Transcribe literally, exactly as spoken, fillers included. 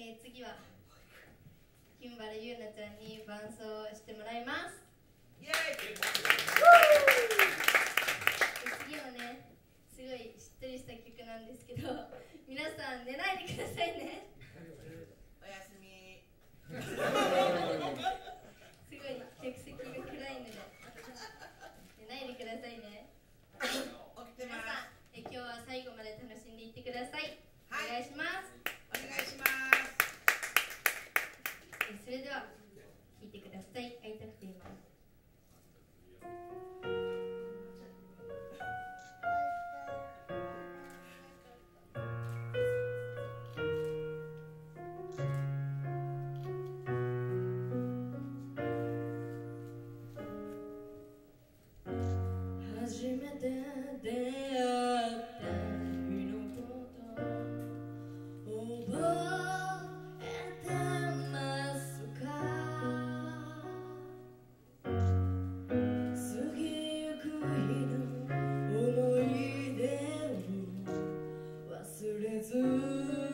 えー、次は金原優奈ちゃんに伴奏してもらいます。イエーイ。次はね、すごいしっとりした曲なんですけど、皆さん寝ないでくださいね。おやすみ。すごい客席が暗いので寝ないでくださいね。起きてます。皆さん、え今日は最後まで楽しんでいってください。はい、お願いします。お願いします。それでは聴いてください。会いたくています。初めて出会ったOoh.